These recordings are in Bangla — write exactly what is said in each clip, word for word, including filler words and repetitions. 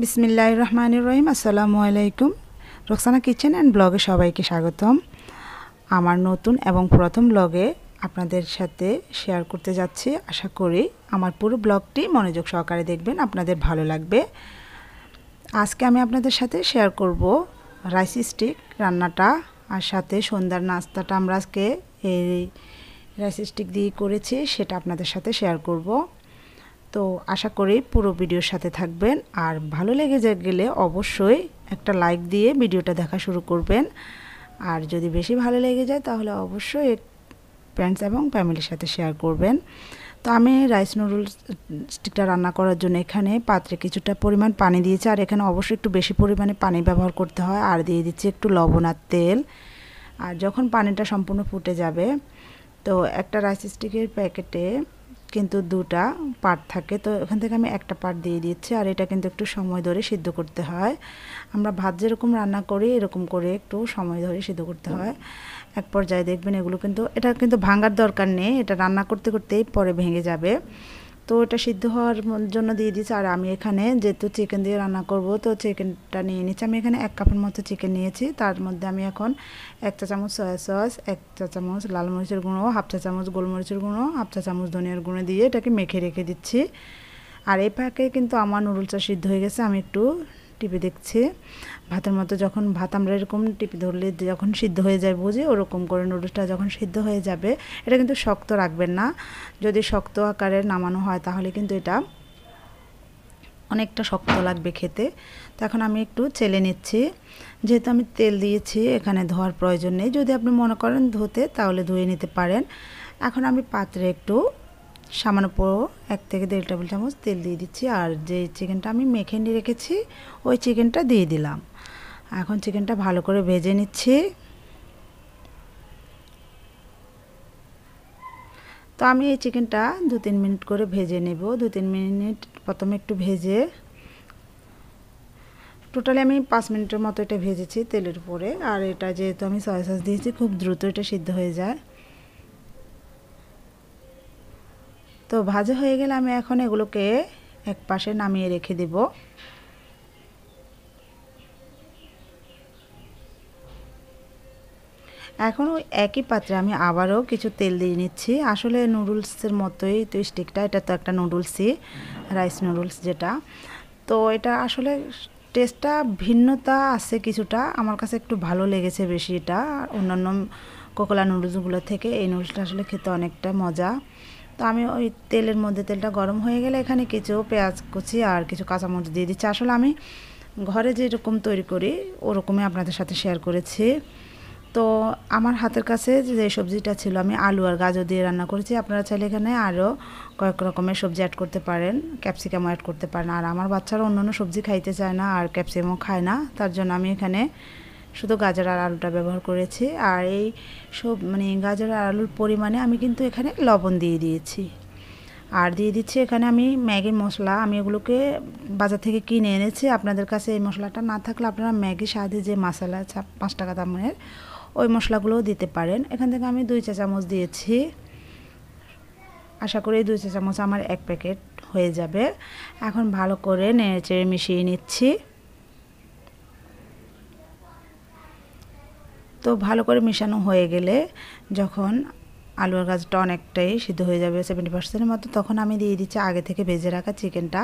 बिस्मिल्लाहिर्रहमानिर्रहीम अस्सलामु अलैकुम रक्साना किचन एंड ब्लगे सबाइके स्वागतम। आमार नतून एवं प्रथम ब्लगे आपनादेर साथे शेयर करते जाच्छी। आशा करी आमार पुरो ब्लगटी मनोयोग सहकारे देखबेन, आपनादेर भालो लागबे। आजके आमी आपनादेर साथे शेयर करब राइस स्टिक रान्नाटा आर साथे सुंदर नास्ताटा आमरा आजके एई राइस स्टिक दिये करेछि, सेटा आपनादेर साथे शेयर करब। तो आशा करी पुरो भिडियोर साथे थाकबेन और भालो लेगे गेले अवश्यई एकटा लाइक दिए भिडियोटा देखा शुरू करबेन। और जदि बेशी भालो लेगे जाए ताहले अवश्यई फ्रेंड्स एवं फैमिलिर साथे शेयर करबेन। तो आमी राइस नुडल स्टिकटा रान्ना करार जोन्नो एखाने पात्रे किछुटा परिमाण पानी दिएछि और एखाने अवश्य एकटु बेशी परिमाणे पानी व्यवहार करते हय। और दिए दिच्छि एकटु लवण आर तेल। और जखन पानीटा सम्पूर्ण फुटे जाबे तो एकटा राइस स्टिकेर पैकेटे किन्तु दुटा पार्ट थाके, तो एखान थेके आमि एकटा पार्ट दिए दिएछि। और एटा किन्तु एकटु समय धरे सिद्ध करते हय। आमरा भात जेरकम रान्ना करी एरकम करे एकटु समय धरे सिद्ध करते हय। एक पर्याये देखबेन एगुलो किन्तु एटा किन्तु भांगार दरकार नेই, एटा रान्ना करते करतेই परे भेंगे जाबे। तो एटा सिद्ध होवार जोन्नो दिए दिएछि। और आमि एखाने जेहेतु चिकेन दिए रान्ना करब तो चिकेनटा निয়ে নিয়েছি। आमि एखाने एक कापेর মতো চিকেন নিয়েছি, তার মধ্যে आमि এখন एक चा চামচ সয়া সস, এক चा চামচ লাল মরিচের গুঁড়ো, হাফ चा চামচ গোলমরিচের গুঁড়ো, হাফ चा চামচ ধনিয়ার গুঁড়ো দিয়ে এটাকে মেখে রেখে দিচ্ছি। আর এই ফাঁকে কিন্তু আমার নুডলসটা সিদ্ধ হয়ে গেছে। আমি একটু টিপে দেখছি ভাতের মতো, যখন ভাত আমরা এরকম টিপে ধরলে যখন সিদ্ধ হয়ে যায় বুঝি ওরকম করে নুডলসটা যখন সিদ্ধ হয়ে যাবে। এটা কিন্তু শক্ত রাখবেন না, যদি শক্ত আকারে নামানো হয় তাহলে কিন্তু এটা অনেকটা শক্ত লাগবে খেতে। তো এখন আমি একটু চেলে নিচ্ছি। যেহেতু আমি তেল দিয়েছি এখানে ধোয়ার প্রয়োজন নেই, যদি আপনি মনে করেন ধুতে তাহলে ধুয়ে নিতে পারেন। এখন আমি পাত্রে একটু সামান্য এক থেকে দেড় টেবিল চামচ তেল দিয়ে দিচ্ছি। আর যে চিকেনটা আমি মেখে নিয়ে রেখেছি ওই চিকেনটা দিয়ে দিলাম। এখন চিকেনটা ভালো করে ভেজে নিচ্ছি। তো আমি এই চিকেনটা দু তিন মিনিট করে ভেজে নেব। দু তিন মিনিট প্রথমে একটু ভেজে টোটালি আমি পাঁচ মিনিটের মতো এটা ভেজেছি তেলের উপরে। আর এটা যেহেতু আমি সয়া সস দিয়েছি খুব দ্রুত এটা সিদ্ধ হয়ে যায়। তো ভাজা হয়ে গেলে আমি এখন এগুলোকে এক পাশে নামিয়ে রেখে দেব। এখন ওই একই পাত্রে আমি আবারও কিছু তেল দিয়ে নিচ্ছি। আসলে নুডলসের মতোই তো স্টিকটা, এটা তো একটা নুডলসই, রাইস নুডলস যেটা। তো এটা আসলে টেস্টটা ভিন্নতা আছে কিছুটা, আমার কাছে একটু ভালো লেগেছে বেশি এটা অন্যান্য কোকোলা নুডলসগুলো থেকে। এই নুডলসটা আসলে খেতে অনেকটা মজা। তো আমি ওই তেলের মধ্যে তেলটা গরম হয়ে গেলে এখানে কিছু পেঁয়াজ কুচি আর কিছু কাঁচামরিচ দিয়ে দিচ্ছি। আসলে আমি ঘরে যেরকম তৈরি করি ওরকমই আপনাদের সাথে শেয়ার করেছি। তো আমার হাতের কাছে যে সবজিটা ছিল আমি আলু আর গাজর দিয়ে রান্না করেছি। আপনারা চাইলে এখানে আরও কয়েক রকমের সবজি অ্যাড করতে পারেন, ক্যাপসিকামও অ্যাড করতে পারেন। আর আমার বাচ্চারা অন্যান্য সবজি খাইতে চায় না আর ক্যাপসিকামও খায় না, তার জন্য আমি এখানে শুধু গাজর আর আলুটা ব্যবহার করেছি। আর এই সব মানে গাজর আর আলুর পরিমাণে আমি কিন্তু এখানে লবণ দিয়ে দিয়েছি। আর দিয়ে দিচ্ছি এখানে আমি ম্যাগি মশলা। আমি এগুলোকে বাজার থেকে কিনে এনেছি। আপনাদের কাছে এই মশলাটা না থাকলে আপনারা ম্যাগি স্বাদে যে মশলা পাঁচ টাকা দামের ওই মশলাগুলোও দিতে পারেন। এখান থেকে আমি দুই চা চামচ দিয়েছি। আশা করি দুই চা চামচ আমার এক প্যাকেট হয়ে যাবে। এখন ভালো করে নেড়েচেড়ে মিশিয়ে নিচ্ছি। তো ভালো করে মিশানো হয়ে গেলে যখন আলুর গাছটা অনেকটাই সিদ্ধ হয়ে যাবে সেভেন্টি পার্সেন্টের মতো, তখন আমি দিয়ে দিচ্ছি আগে থেকে ভেজে রাখা চিকেনটা।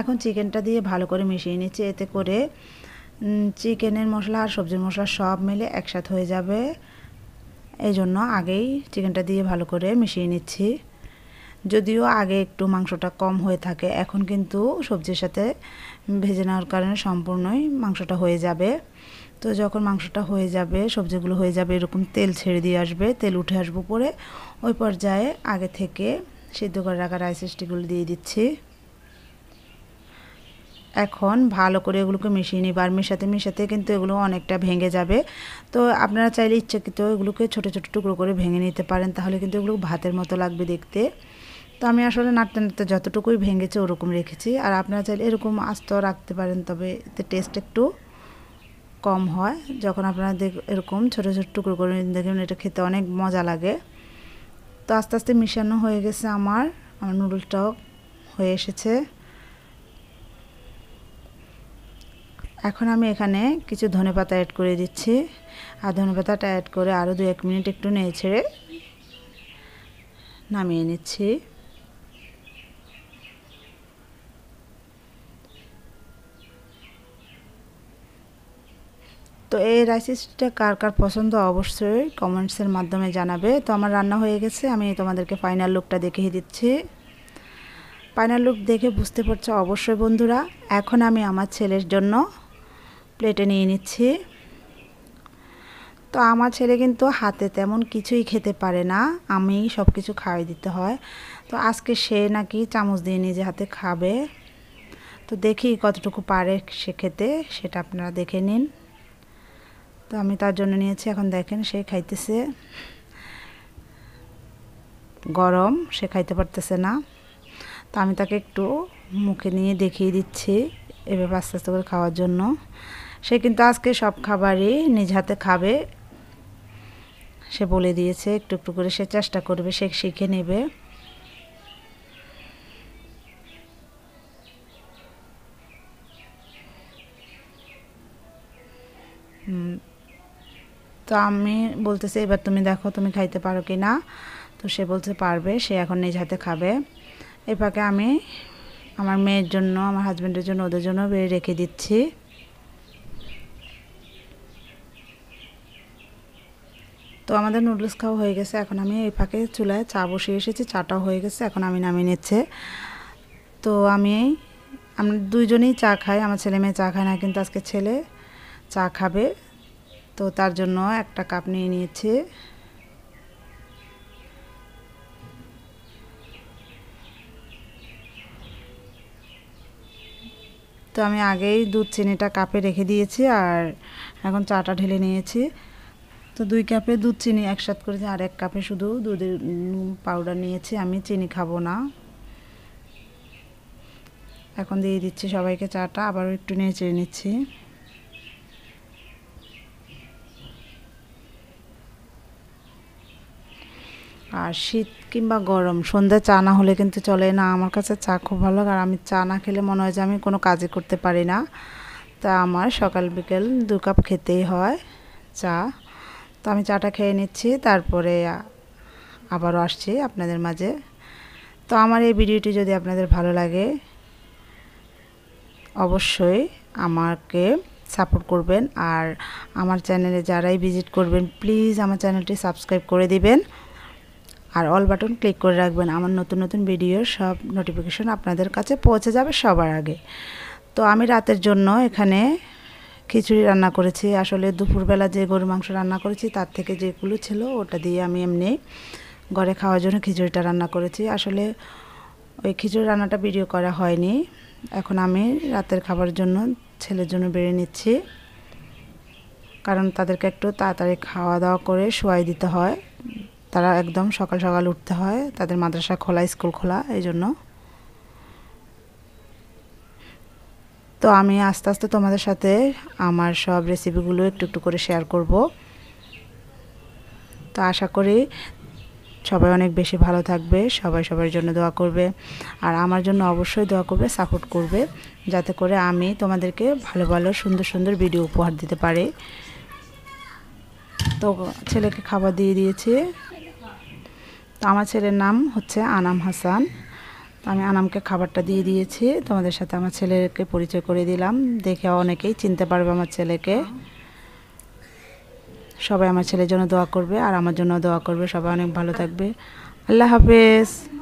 এখন চিকেনটা দিয়ে ভালো করে মিশিয়ে নিচ্ছি। এতে করে চিকেনের মশলা আর সবজির মশলা সব মিলে একসাথে হয়ে যাবে, এই জন্য আগেই চিকেনটা দিয়ে ভালো করে মিশিয়ে নিচ্ছি। যদিও আগে একটু মাংসটা কম হয়ে থাকে, এখন কিন্তু সবজির সাথে ভেজে নেওয়ার কারণে সম্পূর্ণই মাংসটা হয়ে যাবে। তো যখন মাংসটা হয়ে যাবে, সবজিগুলো হয়ে যাবে, এরকম তেল ছেড়ে দিয়ে আসবে, তেল উঠে আসবে পরে। ওই পর্যায়ে আগে থেকে সিদ্ধ করে রাখা রাইস স্টিকগুলো দিয়ে দিচ্ছি। এখন ভালো করে এগুলোকে মিশিয়ে নিই। আর মেশাতে মেশাতে কিন্তু এগুলো অনেকটা ভেঙে যাবে। তো আপনারা চাইলে ইচ্ছাকৃত এগুলোকে ছোটো ছোটো টুকরো করে ভেঙে নিতে পারেন, তাহলে কিন্তু এগুলো ভাতের মতো লাগবে দেখতে। তো আমি আসলে নাড়তে নাড়তে যতটুকুই ভেঙেছে ওরকম রেখেছি। আর আপনারা চাইলে এরকম আস্ত রাখতে পারেন, তবে এতে টেস্ট একটু কম হয়। যখন আপনারা দেখ এরকম ছোটো ছোটো টুকরো করে দেখবেন এটা খেতে অনেক মজা লাগে। তো আস্তে আস্তে মিশানো হয়ে গেছে, আমার আমার নুডলসটাও হয়ে এসেছে। এখন আমি এখানে কিছু ধনেপাতা অ্যাড করে দিচ্ছি। আর ধনেপাতাটা অ্যাড করে আরও দু এক মিনিট একটু নেড়ে ছেড়ে নামিয়ে নিচ্ছি। তো এই রাইসটা কার কার পছন্দ অবশ্যই কমেন্টসের মাধ্যমে জানাবে। তো আমার রান্না হয়ে গেছে, আমি তোমাদেরকে ফাইনাল লুকটা দেখিয়ে দিচ্ছি। ফাইনাল লুক দেখে বুঝতে পারছো অবশ্যই বন্ধুরা। এখন আমি আমার ছেলের জন্য প্লেটে নিয়ে নিচ্ছি। তো আমার ছেলে কিন্তু হাতে তেমন কিছুই খেতে পারে না, আমি সব কিছু খাওয়াই দিতে হয়। তো আজকে সে নাকি চামচ দিয়ে নিজে হাতে খাবে। তো দেখি কতটুকু পারে সে খেতে, সেটা আপনারা দেখে নিন। তো আমি তার জন্য নিয়েছি, এখন দেখেন সে খাইতেছে, গরম সে খাইতে পারতেছে না। তো আমি তাকে একটু মুখে নিয়ে দেখিয়ে দিচ্ছি এভাবে আস্তে আস্তে করে খাওয়ার জন্য। সে কিন্তু আজকে সব খাবারই নিজ হাতে খাবে, সে বলে দিয়েছে। একটু একটু করে সে চেষ্টা করবে, সে শিখে নেবে। তো আমি বলতেছি এবার তুমি দেখো তুমি খাইতে পারো কি না। তো সে বলতে পারবে, সে এখন নিজ হাতে খাবে। এ ফাঁকে আমি আমার মেয়ের জন্য, আমার হাজব্যান্ডের জন্য, ওদের জন্য বেড়ে রেখে দিচ্ছি। তো আমাদের নুডলস খাওয়া হয়ে গেছে। এখন আমি এই ফাঁকে চুলায় চা বসিয়ে এসেছি, চাটাও হয়ে গেছে, এখন আমি নামিয়ে নিচ্ছে। তো আমি আমরা দুইজনেই চা খাই, আমার ছেলে মেয়ে চা খায় না, কিন্তু আজকে ছেলে চা খাবে। তো তার জন্য একটা কাপ নিয়ে নিয়েছে। তো আমি আগেই দুধ চিনিটা কাপে রেখে দিয়েছি, আর এখন চাটা ঢেলে নিয়েছি। তো দুই কাপে দুধ চিনি একসাথে করেছি, আর এক কাপে শুধু দুধের পাউডার নিয়েছি, আমি চিনি খাবো না। এখন দিয়ে দিচ্ছি সবাইকে চাটা, আবারও একটু নিয়ে চেয়ে নিচ্ছি। আর শীত কিংবা গরম সন্ধ্যায় চা না হলে কিন্তু চলে না। আমার কাছে চা খুব ভালো লাগে, আর আমি চা না খেলে মনে হয় যে আমি কোনো কাজই করতে পারি না। তা আমার সকাল বিকেল দু কাপ খেতেই হয় চা। তো আমি চাটা খেয়ে নিচ্ছি, তারপরে আবারও আসছি আপনাদের মাঝে। তো আমার এই ভিডিওটি যদি আপনাদের ভালো লাগে অবশ্যই আমাকে সাপোর্ট করবেন। আর আমার চ্যানেলে যারাই ভিজিট করবেন প্লিজ আমার চ্যানেলটি সাবস্ক্রাইব করে দিবেন, আর অল বাটন ক্লিক করে রাখবেন। আমার নতুন নতুন ভিডিওর সব নোটিফিকেশন আপনাদের কাছে পৌঁছে যাবে সবার আগে। তো আমি রাতের জন্য এখানে খিচুড়ি রান্না করেছি। আসলে দুপুরবেলা যে গরুর মাংস রান্না করেছি তার থেকে যেগুলো ছিল ওটা দিয়ে আমি এমনি ঘরে খাওয়ার জন্য খিচুড়িটা রান্না করেছি। আসলে ওই খিচুড়ি রান্নাটা ভিডিও করা হয়নি। এখন আমি রাতের খাবার জন্য ছেলের জন্য বেড়ে নিচ্ছি, কারণ তাদেরকে একটু তাড়াতাড়ি খাওয়া দাওয়া করে শোয়াই দিতে হয়। তারা একদম সকাল সকাল উঠতে হয়, তাদের মাদ্রাসা খোলা, স্কুল খোলা, এই জন্য। তো আমি আস্তে আস্তে তোমাদের সাথে আমার সব রেসিপিগুলো একটু একটু করে শেয়ার করব। তো আশা করি সবাই অনেক বেশি ভালো থাকবে, সবাই সবার জন্য দোয়া করবে, আর আমার জন্য অবশ্যই দোয়া করবে, সাপোর্ট করবে, যাতে করে আমি তোমাদেরকে ভালো ভালো সুন্দর সুন্দর ভিডিও উপহার দিতে পারি। তো ছেলেকে খাবার দিয়ে দিয়েছি। তো আমার ছেলের নাম হচ্ছে আনাম হাসান। তো আমি আনামকে খাবারটা দিয়ে দিয়েছি, তোমাদের সাথে আমার ছেলেকে পরিচয় করে দিলাম। দেখে অনেকেই চিনতে পারবে আমার ছেলেকে। সবাই আমার ছেলের জন্য দোয়া করবে, আর আমার জন্য দোয়া করবে। সবাই অনেক ভালো থাকবে। আল্লাহ হাফেজ।